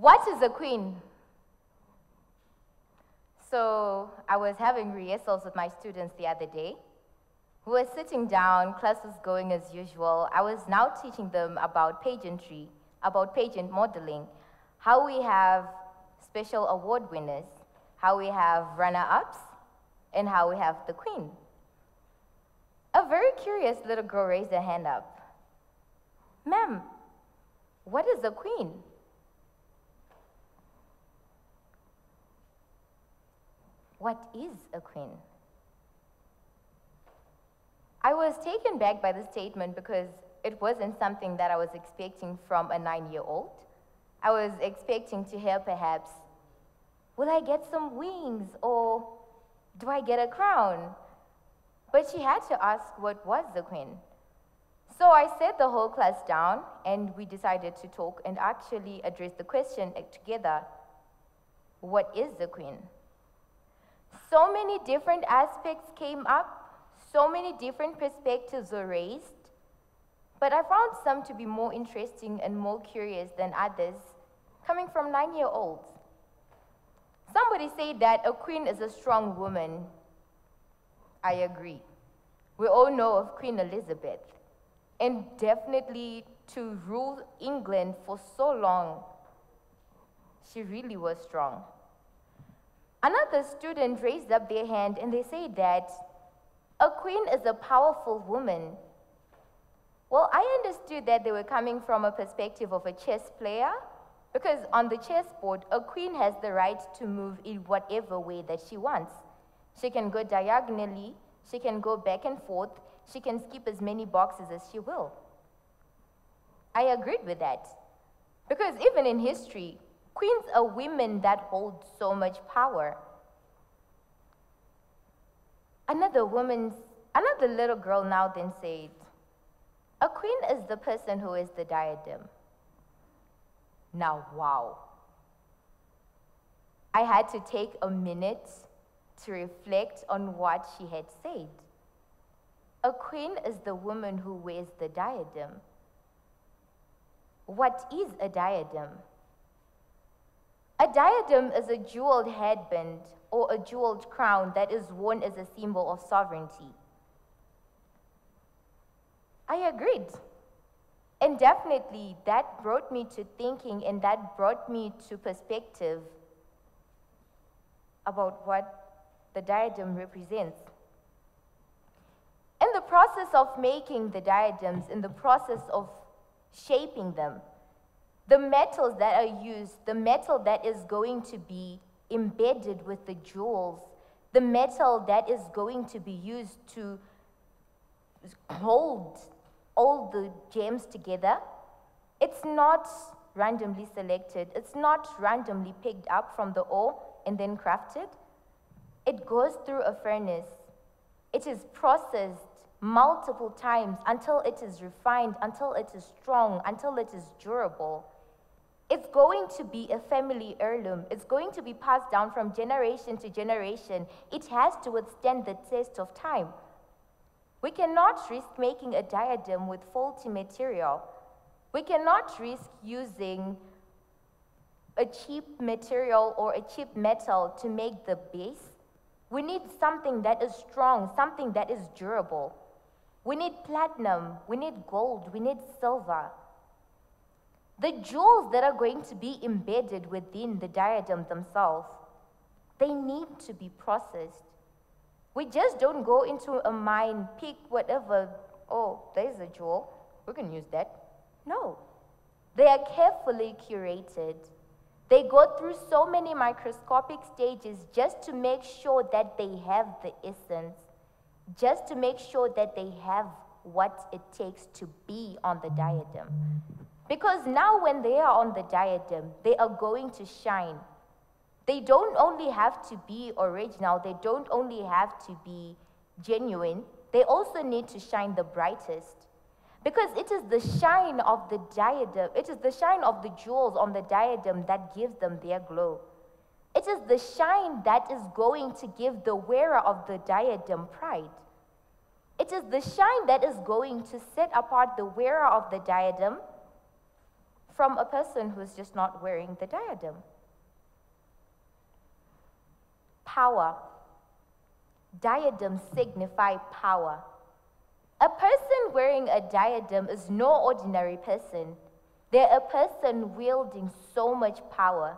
What is a queen? So I was having rehearsals with my students the other day. We were sitting down, class was going as usual. I was now teaching them about pageantry, about pageant modeling, how we have special award winners, how we have runner-ups, and how we have the queen. A very curious little girl raised her hand up. "Ma'am, what is a queen?" What is a queen? I was taken back by the statement because it wasn't something that I was expecting from a 9-year-old. I was expecting to hear perhaps, will I get some wings or do I get a crown? But she had to ask what was the queen. So I sat the whole class down and we decided to talk and actually address the question together. What is the queen? So many different aspects came up, so many different perspectives were raised, but I found some to be more interesting and more curious than others, coming from 9-year-olds. Somebody said that a queen is a strong woman. I agree. We all know of Queen Elizabeth, and definitely to rule England for so long, she really was strong. Another student raised up their hand and they say that a queen is a powerful woman. Well, I understood that they were coming from a perspective of a chess player, because on the chessboard, a queen has the right to move in whatever way that she wants. She can go diagonally, she can go back and forth, she can skip as many boxes as she will. I agreed with that, because even in history, queens are women that hold so much power. Another little girl now then said, a queen is the person who is the diadem. Now, wow. I had to take a minute to reflect on what she had said. A queen is the woman who wears the diadem. What is a diadem? A diadem is a jeweled headband or a jeweled crown that is worn as a symbol of sovereignty. I agreed. And definitely that brought me to thinking and that brought me to perspective about what the diadem represents. In the process of making the diadems, in the process of shaping them, the metals that are used, the metal that is going to be embedded with the jewels, the metal that is going to be used to hold all the gems together, it's not randomly selected. It's not randomly picked up from the ore and then crafted. It goes through a furnace. It is processed multiple times until it is refined, until it is strong, until it is durable. It's going to be a family heirloom. It's going to be passed down from generation to generation. It has to withstand the test of time. We cannot risk making a diadem with faulty material. We cannot risk using a cheap material or a cheap metal to make the base. We need something that is strong, something that is durable. We need platinum, we need gold, we need silver. The jewels that are going to be embedded within the diadem themselves, they need to be processed. We just don't go into a mine, pick whatever, oh, there's a jewel, we can use that. No, they are carefully curated. They go through so many microscopic stages just to make sure that they have the essence, just to make sure that they have what it takes to be on the diadem. Because now when they are on the diadem, they are going to shine. They don't only have to be original, they don't only have to be genuine, they also need to shine the brightest. Because it is the shine of the diadem, it is the shine of the jewels on the diadem that gives them their glow. It is the shine that is going to give the wearer of the diadem pride. It is the shine that is going to set apart the wearer of the diadem from a person who's just not wearing the diadem. Power. Diadems signify power. A person wearing a diadem is no ordinary person. They're a person wielding so much power.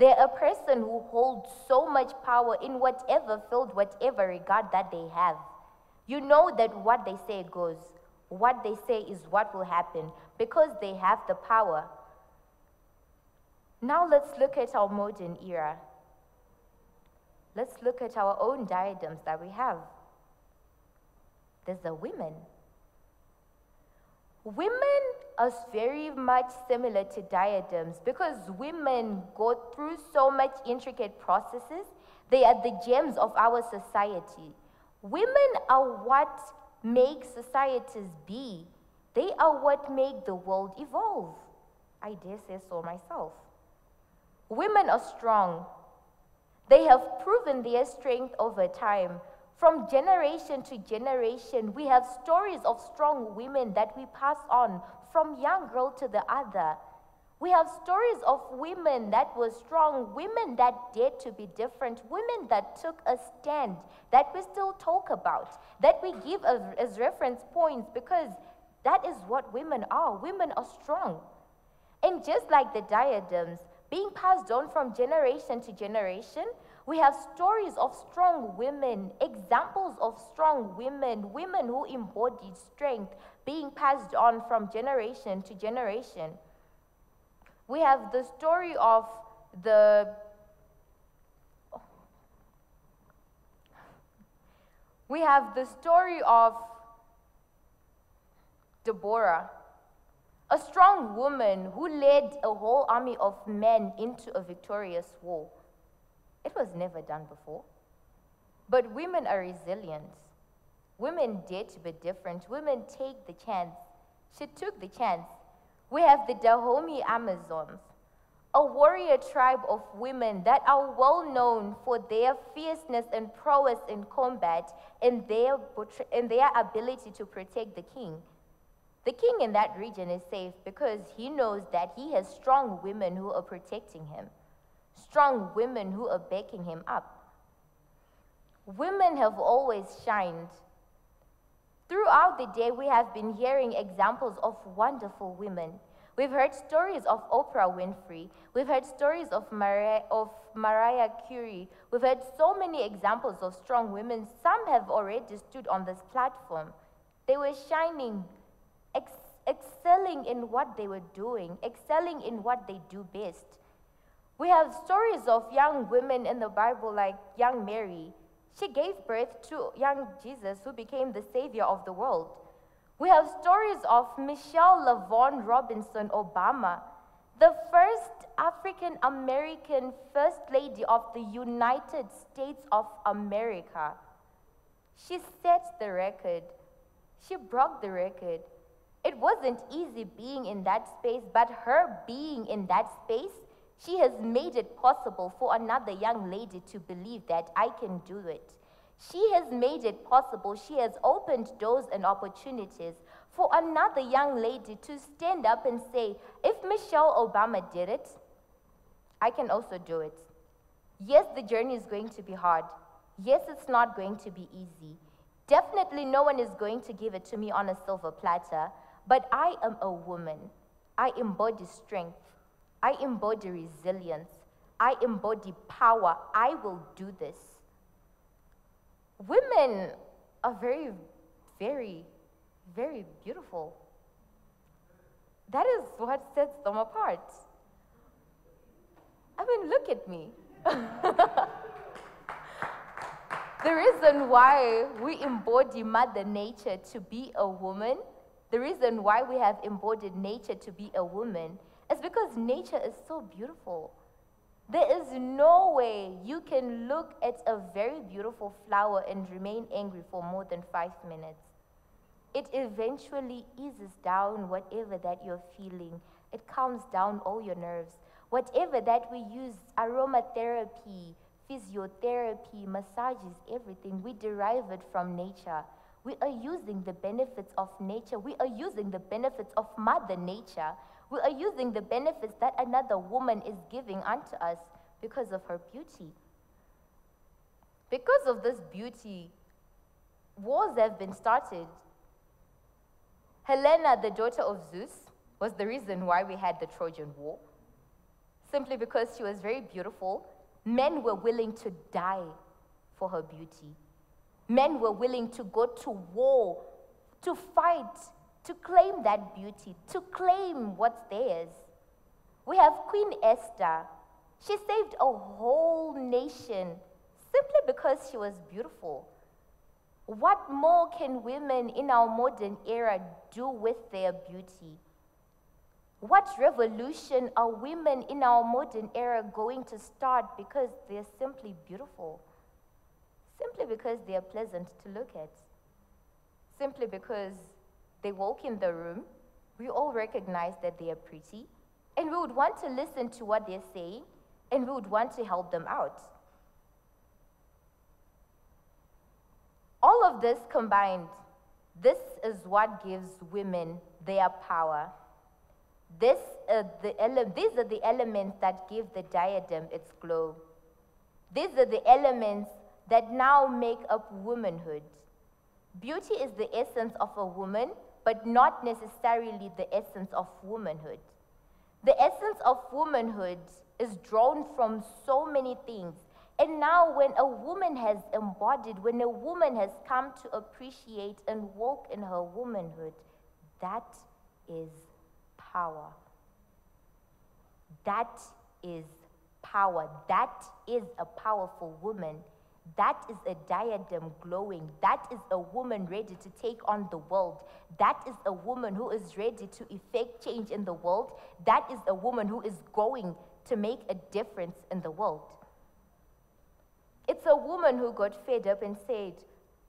They're a person who holds so much power in whatever field, whatever regard that they have. You know that what they say goes. What they say is what will happen because they have the power. Now let's look at our modern era. Let's look at our own diadems that we have. There's the women. Women are very much similar to diadems because women go through so much intricate processes. They are the gems of our society. Women are what make societies be. They are what make the world evolve. I dare say so myself. Women are strong. They have proven their strength over time. From generation to generation, we have stories of strong women that we pass on from young girl to the other. We have stories of women that were strong, women that dared to be different, women that took a stand, that we still talk about, that we give as reference points because that is what women are. Women are strong. And just like the diadems, being passed on from generation to generation, we have stories of strong women, examples of strong women, women who embodied strength, being passed on from generation to generation. We have the story of Deborah. A strong woman who led a whole army of men into a victorious war. It was never done before. But women are resilient. Women dare to be different. Women take the chance. She took the chance. We have the Dahomey Amazons, a warrior tribe of women that are well known for their fierceness and prowess in combat and their ability to protect the king. The king in that region is safe because he knows that he has strong women who are protecting him, strong women who are backing him up. Women have always shined. Throughout the day, we have been hearing examples of wonderful women. We've heard stories of Oprah Winfrey. We've heard stories of Mariah Curie. We've heard so many examples of strong women. Some have already stood on this platform. They were shining, excelling in what they were doing, excelling in what they do best. We have stories of young women in the Bible, like young Mary. She gave birth to young Jesus, who became the savior of the world. We have stories of Michelle LaVaughn Robinson Obama, the first African-American First Lady of the United States of America. She set the record. She broke the record. It wasn't easy being in that space, but her being in that space, she has made it possible for another young lady to believe that I can do it. She has made it possible. She has opened doors and opportunities for another young lady to stand up and say, if Michelle Obama did it, I can also do it. Yes, the journey is going to be hard. Yes, it's not going to be easy. Definitely no one is going to give it to me on a silver platter, but I am a woman. I embody strength. I embody resilience. I embody power. I will do this. Women are very, very, very beautiful. That is what sets them apart. I mean, look at me. The reason why we embody Mother Nature to be a woman, the reason why we have embodied nature to be a woman, it's because nature is so beautiful. There is no way you can look at a very beautiful flower and remain angry for more than 5 minutes. It eventually eases down whatever that you're feeling. It calms down all your nerves. Whatever that we use, aromatherapy, physiotherapy, massages, everything, we derive it from nature. We are using the benefits of nature. We are using the benefits of Mother Nature. We are using the benefits that another woman is giving unto us because of her beauty. Because of this beauty, wars have been started. Helena, the daughter of Zeus, was the reason why we had the Trojan War, simply because she was very beautiful. Men were willing to die for her beauty. Men were willing to go to war, to fight, to claim that beauty, to claim what's theirs. We have Queen Esther. She saved a whole nation simply because she was beautiful. What more can women in our modern era do with their beauty? What revolution are women in our modern era going to start because they're simply beautiful? Simply because they are pleasant to look at. Simply because they walk in the room, we all recognize that they are pretty, and we would want to listen to what they're saying, and we would want to help them out. All of this combined, this is what gives women their power. These are the elements that give the diadem its glow. These are the elements that now make up womanhood. Beauty is the essence of a woman, but not necessarily the essence of womanhood. The essence of womanhood is drawn from so many things. And now when a woman has embodied, when a woman has come to appreciate and walk in her womanhood, that is power. That is power. That is a powerful woman. That is a diadem glowing. That is a woman ready to take on the world. That is a woman who is ready to effect change in the world. That is a woman who is going to make a difference in the world. It's a woman who got fed up and said,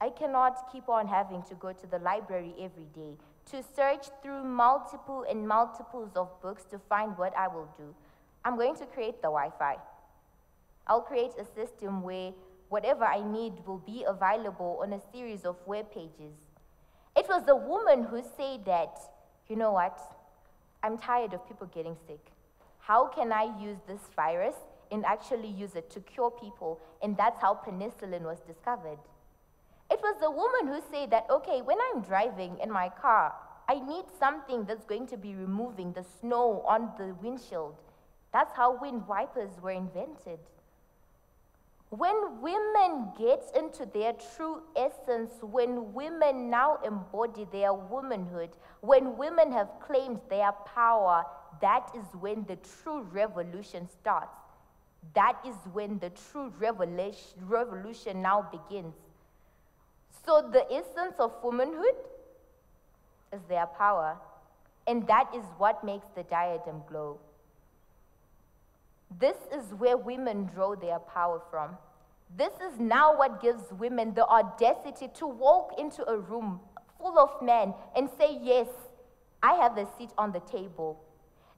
I cannot keep on having to go to the library every day, to search through multiple and multiples of books to find what I will do. I'm going to create the Wi-Fi. I'll create a system where whatever I need will be available on a series of web pages. It was the woman who said that, you know what, I'm tired of people getting sick. How can I use this virus and actually use it to cure people? And that's how penicillin was discovered. It was the woman who said that, okay, when I'm driving in my car, I need something that's going to be removing the snow on the windshield. That's how wind wipers were invented. When women get into their true essence, when women now embody their womanhood, when women have claimed their power, that is when the true revolution starts. That is when the true revolution now begins. So the essence of womanhood is their power, and that is what makes the diadem glow. This is where women draw their power from. This is now what gives women the audacity to walk into a room full of men and say, yes, I have a seat on the table.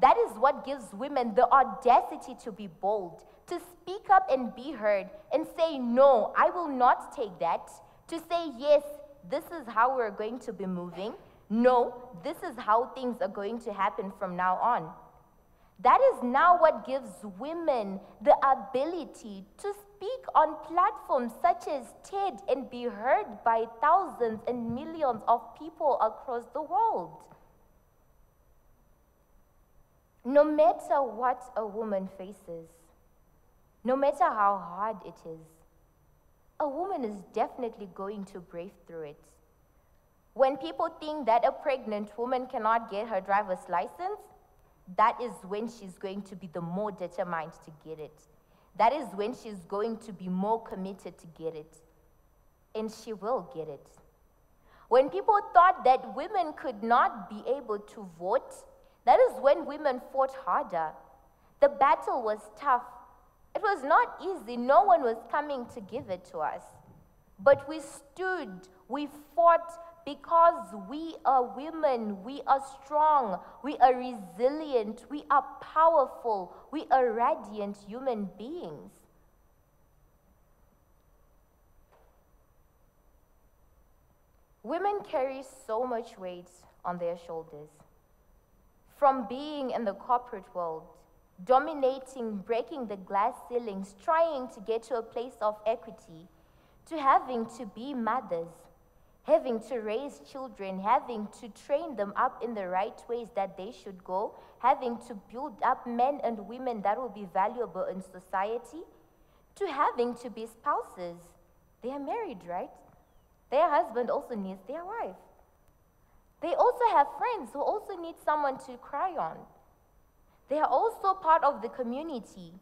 That is what gives women the audacity to be bold, to speak up and be heard and say, no, I will not take that. To say, yes, this is how we're going to be moving. No, this is how things are going to happen from now on. That is now what gives women the ability to speak on platforms such as TED and be heard by thousands and millions of people across the world. No matter what a woman faces, no matter how hard it is, a woman is definitely going to brave through it. When people think that a pregnant woman cannot get her driver's license, that is when she's going to be the more determined to get it. That is when she's going to be more committed to get it. And she will get it. When people thought that women could not be able to vote, that is when women fought harder. The battle was tough. It was not easy. No one was coming to give it to us. But we stood, we fought, because we are women, we are strong, we are resilient, we are powerful, we are radiant human beings. Women carry so much weight on their shoulders. from being in the corporate world, dominating, breaking the glass ceilings, trying to get to a place of equity, to having to be mothers, having to raise children, having to train them up in the right ways that they should go, having to build up men and women that will be valuable in society, to having to be spouses. They are married, right? Their husband also needs their wife. They also have friends who also need someone to cry on. They are also part of the community.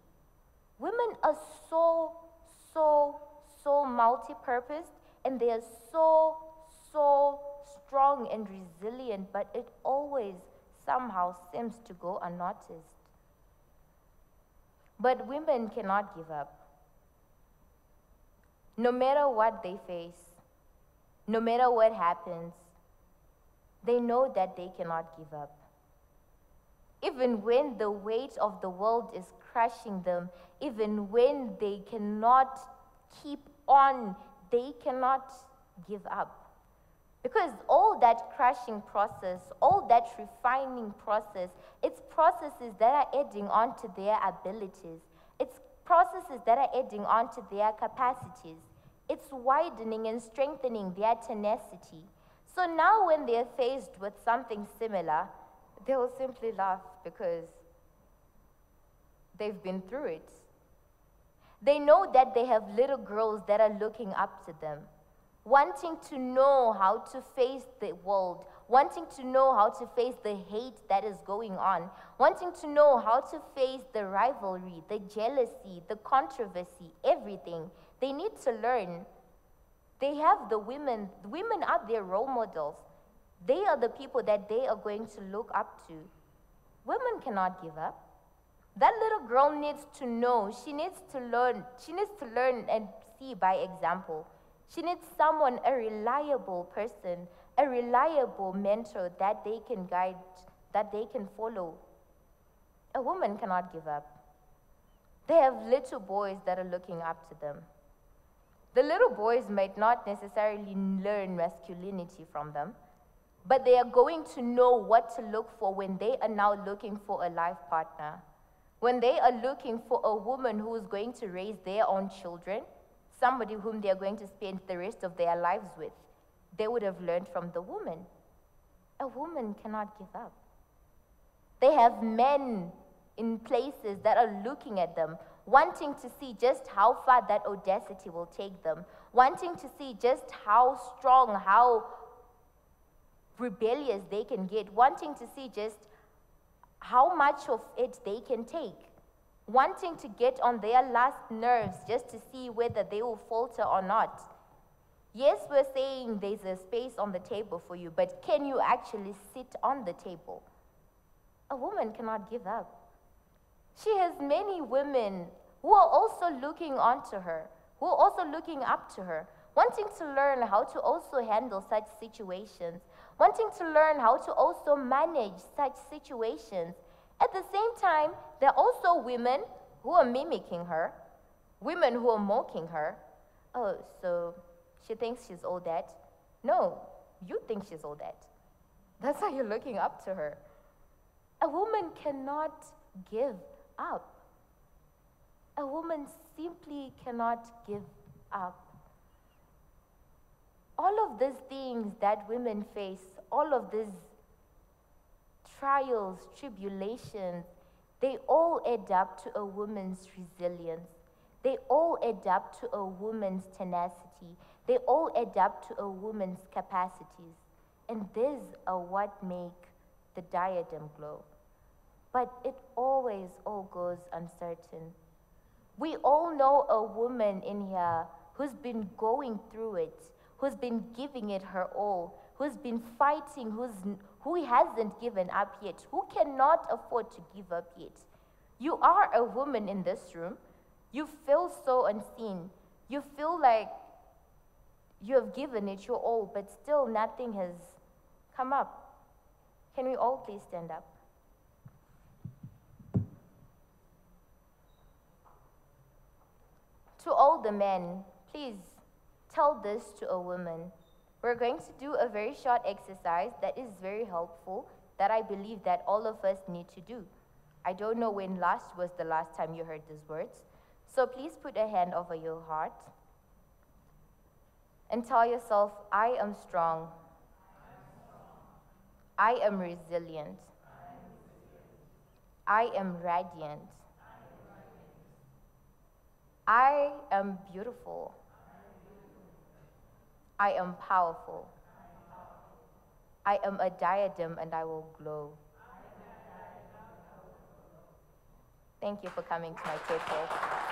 Women are so multi-purposed, and they are so strong and resilient, but it always somehow seems to go unnoticed. But women cannot give up. No matter what they face, no matter what happens, they know that they cannot give up. Even when the weight of the world is crushing them, even when they cannot keep on, they cannot give up. Because all that crushing process, all that refining process, it's processes that are adding on to their abilities. It's processes that are adding on to their capacities. It's widening and strengthening their tenacity. So now when they're faced with something similar, they will simply laugh because they've been through it. They know that they have little girls that are looking up to them, wanting to know how to face the world, wanting to know how to face the hate that is going on, wanting to know how to face the rivalry, the jealousy, the controversy, everything. They need to learn. They have the women. Women are their role models. They are the people that they are going to look up to. Women cannot give up. That little girl needs to know. She needs to learn. She needs to learn and see by example. She needs someone, a reliable person, a reliable mentor that they can guide, that they can follow. A woman cannot give up. They have little boys that are looking up to them. The little boys might not necessarily learn masculinity from them, but they are going to know what to look for when they are now looking for a life partner, when they are looking for a woman who is going to raise their own children, somebody whom they are going to spend the rest of their lives with. They would have learned from the woman. A woman cannot give up. They have men in places that are looking at them, wanting to see just how far that audacity will take them, wanting to see just how strong, how rebellious they can get, wanting to see just how much of it they can take, wanting to get on their last nerves just to see whether they will falter or not. Yes, we're saying there's a space on the table for you, but can you actually sit on the table? A woman cannot give up. She has many women who are also looking onto her, who are also looking up to her, wanting to learn how to also handle such situations, wanting to learn how to also manage such situations. At the same time, there are also women who are mimicking her, women who are mocking her. Oh, so she thinks she's all that? No, you think she's all that. That's how you're looking up to her. A woman cannot give up. A woman simply cannot give up. All of these things that women face, all of these trials, tribulations, they all add up to a woman's resilience. They all add up to a woman's tenacity. They all add up to a woman's capacities. And these are what make the diadem glow. But it always all goes uncertain. We all know a woman in here who's been going through it, who's been giving it her all, who's been fighting, who hasn't given up yet, who cannot afford to give up yet. You are a woman in this room. You feel so unseen. You feel like you have given it your all, but still nothing has come up. Can we all please stand up? To all the men, please tell this to a woman. We're going to do a very short exercise that is very helpful that I believe that all of us need to do. I don't know when last was the last time you heard these words, so please put a hand over your heart and tell yourself, I am strong. I am resilient. I am radiant. I am beautiful. I am powerful. I am a diadem and I will glow. Thank you for coming to my TED Talk.